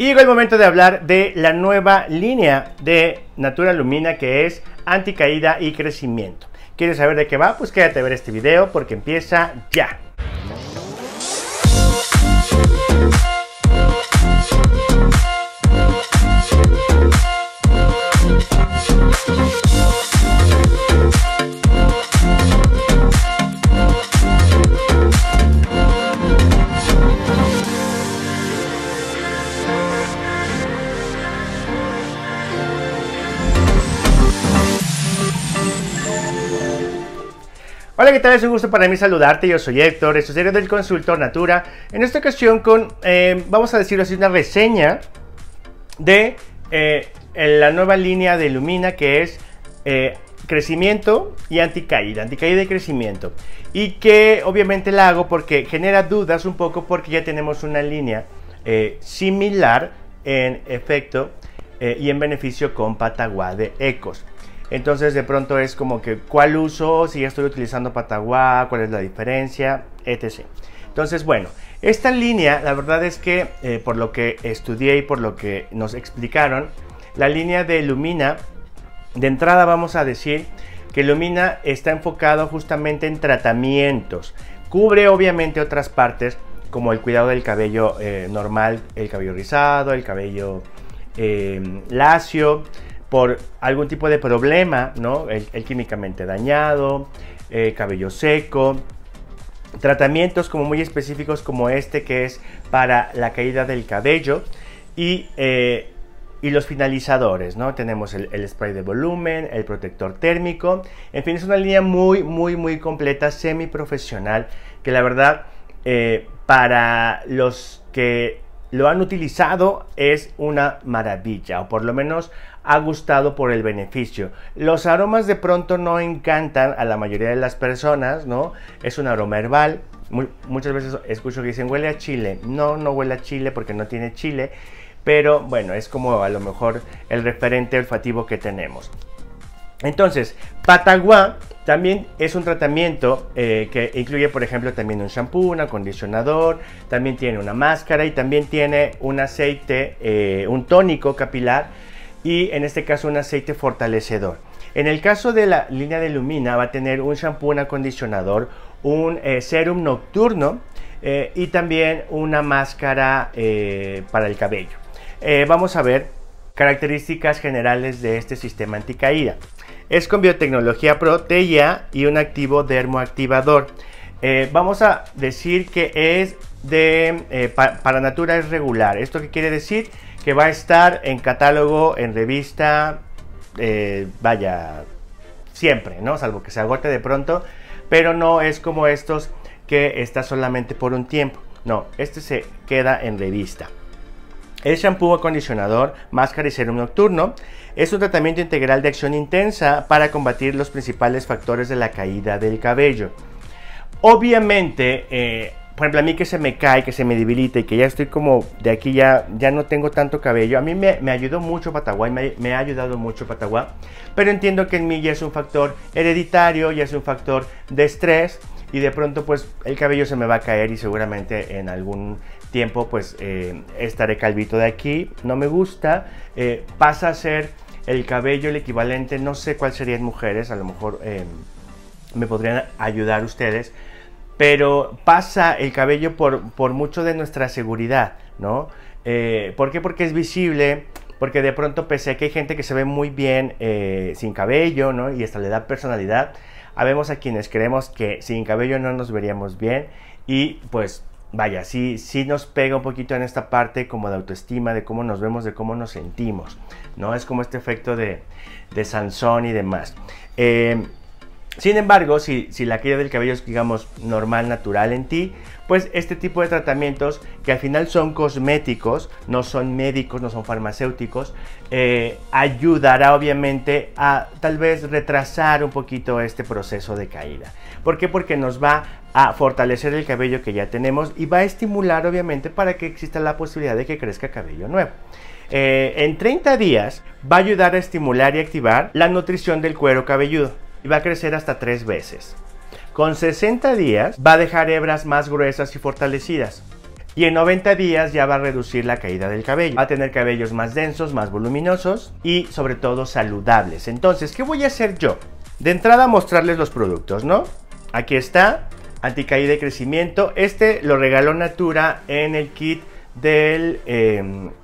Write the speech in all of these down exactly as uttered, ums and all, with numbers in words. Y llegó el momento de hablar de la nueva línea de Natura Lumina, que es Anticaída y Crecimiento. ¿Quieres saber de qué va? Pues quédate a ver este video porque empieza ya. Hola, ¿qué tal? Es un gusto para mí saludarte. Yo soy Héctor, esto es Diario del Consultor Natura. En esta ocasión con, eh, vamos a decirlo así, una reseña de eh, la nueva línea de Lumina, que es eh, Crecimiento y Anticaída, Anticaída y Crecimiento. Y que obviamente la hago porque genera dudas un poco, porque ya tenemos una línea eh, similar en efecto eh, y en beneficio con Patauá de Ekos. Entonces de pronto es como que ¿cuál uso? Si ya estoy utilizando Patauá, ¿cuál es la diferencia? etcétera. Entonces bueno, esta línea la verdad es que eh, por lo que estudié y por lo que nos explicaron, la línea de Lumina, de entrada vamos a decir que Lumina está enfocado justamente en tratamientos. Cubre obviamente otras partes como el cuidado del cabello eh, normal, el cabello rizado, el cabello eh, lacio, por algún tipo de problema, ¿no? El, el químicamente dañado, eh, cabello seco, tratamientos como muy específicos como este que es para la caída del cabello y, eh, y los finalizadores, ¿no? Tenemos el, el spray de volumen, el protector térmico, en fin, es una línea muy, muy, muy completa, semiprofesional, que la verdad eh, para los que lo han utilizado es una maravilla, o por lo menos ha gustado por el beneficio. Los aromas de pronto no encantan a la mayoría de las personas, ¿no? Es un aroma herbal. Muy, muchas veces escucho que dicen huele a chile. No, no huele a chile porque no tiene chile, pero bueno, es como a lo mejor el referente olfativo que tenemos. Entonces, Patauá también es un tratamiento eh, que incluye, por ejemplo, también un shampoo, un acondicionador, también tiene una máscara y también tiene un aceite, eh, un tónico capilar y en este caso un aceite fortalecedor. En el caso de la línea de Lumina va a tener un shampoo, un acondicionador, un eh, serum nocturno eh, y también una máscara eh, para el cabello. Eh, vamos a ver características generales de este sistema anticaída. Es con biotecnología Protea y un activo dermoactivador. Eh, vamos a decir que es de eh, pa para Natura es regular. ¿Esto qué quiere decir? Que va a estar en catálogo, en revista, eh, vaya, siempre, ¿no? Salvo que se agote de pronto, pero no es como estos que está solamente por un tiempo. No, este se queda en revista. El shampoo, acondicionador, máscara y serum nocturno es un tratamiento integral de acción intensa para combatir los principales factores de la caída del cabello. Obviamente, eh, por ejemplo, a mí que se me cae, que se me debilita y que ya estoy como de aquí, ya, ya no tengo tanto cabello. A mí me, me ayudó mucho Patauá y me, me ha ayudado mucho Patauá, pero entiendo que en mí ya es un factor hereditario, ya es un factor de estrés y de pronto pues el cabello se me va a caer y seguramente en algún tiempo pues eh, estaré calvito de aquí. No me gusta, eh, pasa a ser el cabello el equivalente, no sé cuál sería en mujeres, a lo mejor eh, me podrían ayudar ustedes. Pero pasa el cabello por, por mucho de nuestra seguridad, ¿no? Eh, ¿Por qué? Porque es visible, porque de pronto, pese a que hay gente que se ve muy bien eh, sin cabello, ¿no? Y hasta le da personalidad, habemos a quienes creemos que sin cabello no nos veríamos bien y pues vaya, sí, sí nos pega un poquito en esta parte como de autoestima, de cómo nos vemos, de cómo nos sentimos, ¿no? Es como este efecto de, de Sansón y demás. Eh, Sin embargo, si, si la caída del cabello es, digamos, normal, natural en ti, pues este tipo de tratamientos, que al final son cosméticos, no son médicos, no son farmacéuticos, eh, ayudará obviamente a tal vez retrasar un poquito este proceso de caída. ¿Por qué? Porque nos va a fortalecer el cabello que ya tenemos y va a estimular obviamente para que exista la posibilidad de que crezca cabello nuevo. Eh, en treinta días va a ayudar a estimular y activar la nutrición del cuero cabelludo. Y va a crecer hasta tres veces. Con sesenta días va a dejar hebras más gruesas y fortalecidas. y en noventa días ya va a reducir la caída del cabello. Va a tener cabellos más densos, más voluminosos y sobre todo saludables. Entonces, ¿qué voy a hacer yo? De entrada, mostrarles los productos, ¿no? Aquí está, Anticaída y Crecimiento. Este lo regaló Natura en el kit del, eh,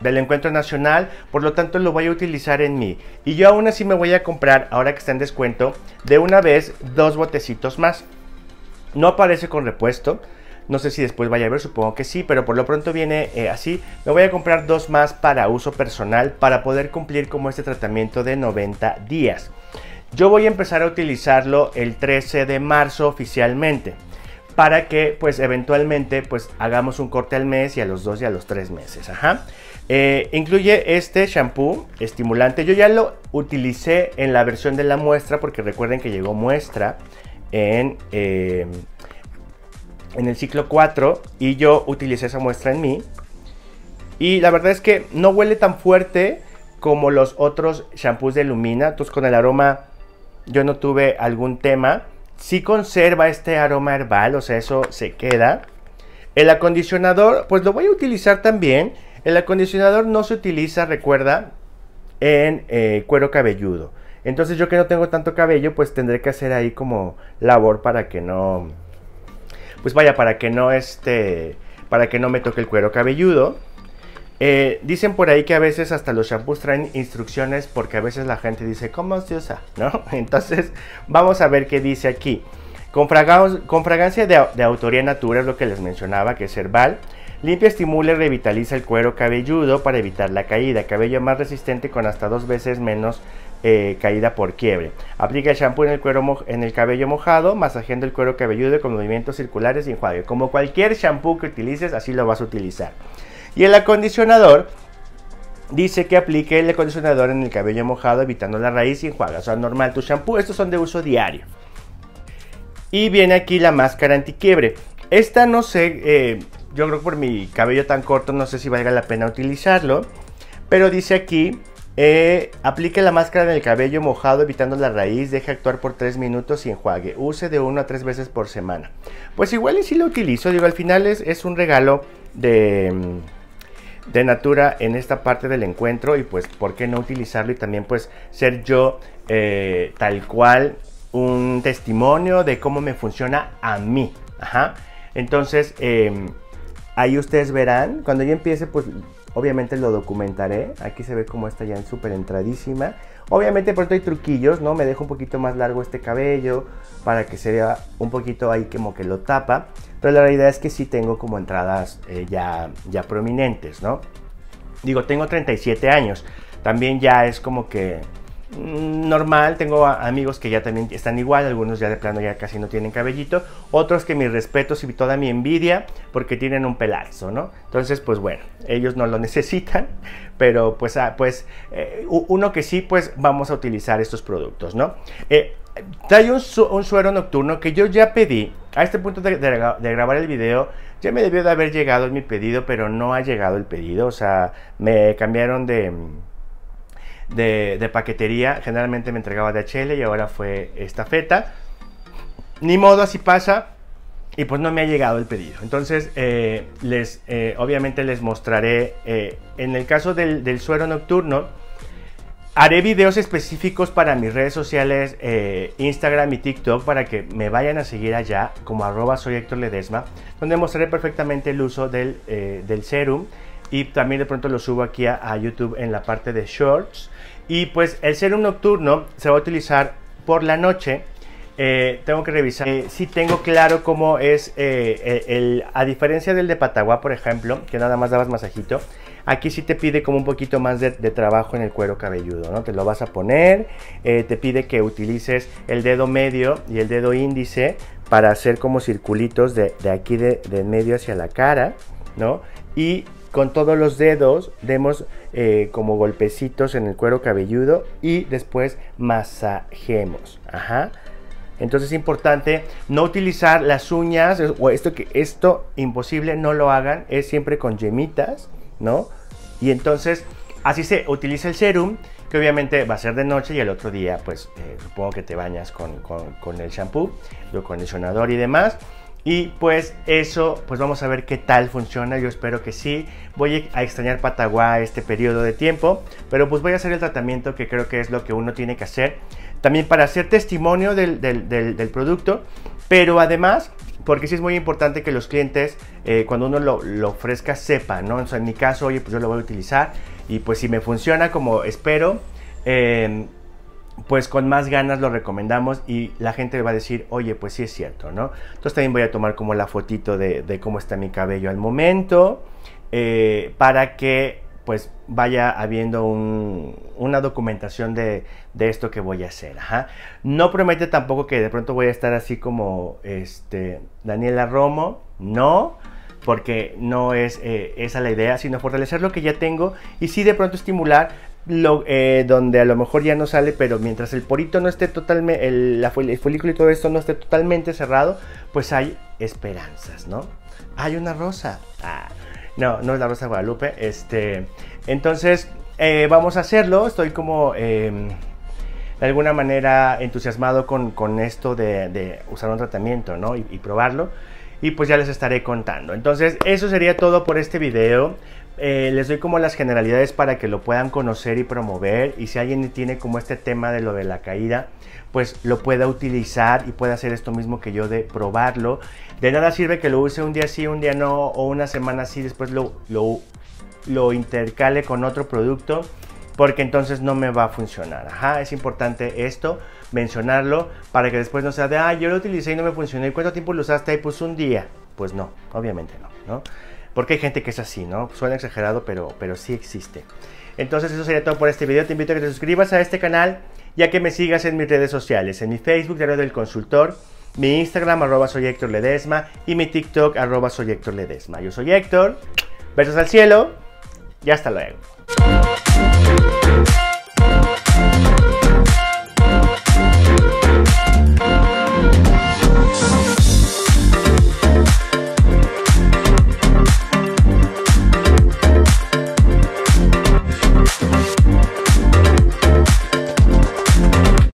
del encuentro nacional, por lo tanto lo voy a utilizar en mí. Y yo aún así me voy a comprar, ahora que está en descuento, de una vez dos botecitos más. No aparece con repuesto, no sé si después vaya a ver, supongo que sí, pero por lo pronto viene eh, así. Me voy a comprar dos más para uso personal, para poder cumplir como este tratamiento de noventa días. Yo voy a empezar a utilizarlo el trece de marzo oficialmente, para que pues eventualmente pues hagamos un corte al mes y a los dos y a los tres meses. Ajá. Eh, incluye este shampoo estimulante. Yo ya lo utilicé en la versión de la muestra, porque recuerden que llegó muestra en, eh, en el ciclo cuatro, y yo utilicé esa muestra en mí, y la verdad es que no huele tan fuerte como los otros shampoos de Lumina. Entonces, con el aroma yo no tuve algún tema. Sí conserva este aroma herbal, o sea, eso se queda. El acondicionador, pues lo voy a utilizar también. El acondicionador no se utiliza, recuerda, en eh, cuero cabelludo. Entonces, yo que no tengo tanto cabello, pues tendré que hacer ahí como labor para que no, pues vaya, para que no este, para que no me toque el cuero cabelludo. Eh, dicen por ahí que a veces hasta los shampoos traen instrucciones, porque a veces la gente dice, ¿cómo se usa?, ¿no? Entonces, vamos a ver qué dice aquí. Con, fraga con fragancia de, de autoría Natura, es lo que les mencionaba, que es herbal. Limpia, estimula y revitaliza el cuero cabelludo para evitar la caída. Cabello más resistente con hasta dos veces menos Eh, caída por quiebre. Aplica el shampoo en el, cuero en el cabello mojado, masajeando el cuero cabelludo con movimientos circulares y enjuague. Como cualquier shampoo que utilices, así lo vas a utilizar. Y el acondicionador, dice que aplique el acondicionador en el cabello mojado, evitando la raíz y enjuaga. O sea, normal tu shampoo. Estos son de uso diario. Y viene aquí la máscara antiquiebre. Esta no sé, eh, yo creo que por mi cabello tan corto no sé si valga la pena utilizarlo, pero dice aquí, Eh, aplique la máscara en el cabello mojado evitando la raíz, deje actuar por tres minutos y enjuague, use de una a tres veces por semana. Pues igual y si lo utilizo, digo, al final es, es un regalo de, de Natura en esta parte del encuentro, y pues por qué no utilizarlo, y también pues ser yo eh, tal cual un testimonio de cómo me funciona a mí. Ajá. Entonces eh, ahí ustedes verán, cuando yo empiece pues obviamente lo documentaré. Aquí se ve como está ya súper entradísima. Obviamente por esto hay truquillos, ¿no? Me dejo un poquito más largo este cabello para que se vea un poquito ahí como que lo tapa. Pero la realidad es que sí tengo como entradas eh, ya, ya prominentes, ¿no? Digo, tengo treinta y siete años. También ya es como que normal. Tengo amigos que ya también están igual, algunos ya de plano ya casi no tienen cabellito, otros que mis respetos y toda mi envidia porque tienen un pelazo, ¿no? Entonces pues bueno, ellos no lo necesitan, pero pues, ah, pues eh, uno que sí, pues vamos a utilizar estos productos, ¿no? Eh, trae un, su un suero nocturno que yo ya pedí. A este punto de, de, de grabar el video ya me debió de haber llegado mi pedido, pero no ha llegado el pedido. O sea, me cambiaron de De, de paquetería. Generalmente me entregaba D H L y ahora fue estafeta. Ni modo, así pasa, y pues no me ha llegado el pedido. Entonces eh, les, eh, obviamente les mostraré eh, en el caso del, del suero nocturno. Haré videos específicos para mis redes sociales, eh, Instagram y TikTok, para que me vayan a seguir allá como arroba soy Héctor Ledezma, donde mostraré perfectamente el uso del, eh, del serum, y también de pronto lo subo aquí a, a YouTube en la parte de shorts. Y pues el serum nocturno se va a utilizar por la noche. Eh, tengo que revisar eh, si tengo claro cómo es eh, el, a diferencia del de Patauá, por ejemplo, que nada más dabas masajito. Aquí sí te pide como un poquito más de, de trabajo en el cuero cabelludo, ¿no? Te lo vas a poner, eh, te pide que utilices el dedo medio y el dedo índice para hacer como circulitos de, de aquí de, de medio hacia la cara, ¿no? Y con todos los dedos demos eh, como golpecitos en el cuero cabelludo y después masajemos. Ajá. Entonces es importante no utilizar las uñas, o esto que esto imposible, no lo hagan, es siempre con yemitas, ¿no? Y entonces así se utiliza el serum, que obviamente va a ser de noche, y el otro día pues eh, supongo que te bañas con, con, con el shampoo, el acondicionador y demás. Y pues eso, pues vamos a ver qué tal funciona. Yo espero que sí. Voy a extrañar Patauá este periodo de tiempo, pero pues voy a hacer el tratamiento, que creo que es lo que uno tiene que hacer también para hacer testimonio del, del, del, del producto, pero además porque sí es muy importante que los clientes, eh, cuando uno lo, lo ofrezca, sepan, ¿no? O sea, en mi caso, oye, pues yo lo voy a utilizar y pues si me funciona como espero, eh, pues con más ganas lo recomendamos y la gente va a decir, oye, pues sí es cierto, ¿no? Entonces también voy a tomar como la fotito de, de cómo está mi cabello al momento, eh, para que pues vaya habiendo un, una documentación de, de esto que voy a hacer. Ajá. No promete tampoco que de pronto voy a estar así como este, Daniela Romo, no, porque no es eh, esa la idea, sino fortalecer lo que ya tengo y sí de pronto estimular lo, eh, donde a lo mejor ya no sale, pero mientras el porito no esté totalmente, el, el folículo y todo esto no esté totalmente cerrado, pues hay esperanzas, ¿no? Hay una rosa. Ah. No, no es la Rosa de Guadalupe. Este, entonces, eh, vamos a hacerlo. Estoy como, eh, de alguna manera, entusiasmado con, con esto de, de usar un tratamiento, ¿no? Y, y probarlo. Y pues ya les estaré contando. Entonces, eso sería todo por este video. Eh, les doy como las generalidades para que lo puedan conocer y promover. Y si alguien tiene como este tema de lo de la caída, pues lo pueda utilizar y pueda hacer esto mismo que yo de probarlo. De nada sirve que lo use un día sí, un día no, o una semana sí, después lo, lo, lo intercale con otro producto, porque entonces no me va a funcionar. Ajá, es importante esto, mencionarlo, para que después no sea de, ah, yo lo utilicé y no me funcionó. ¿Y cuánto tiempo lo usaste? Y pues un día. Pues no, obviamente no, ¿no? Porque hay gente que es así, ¿no? Suena exagerado, pero, pero sí existe. Entonces eso sería todo por este video. Te invito a que te suscribas a este canal, ya que me sigas en mis redes sociales, en mi Facebook, Diario del Consultor, mi Instagram, arroba soy Héctor Ledezma, y mi TikTok, arroba soy Héctor Ledezma. Yo soy Héctor, besos al cielo, y hasta luego.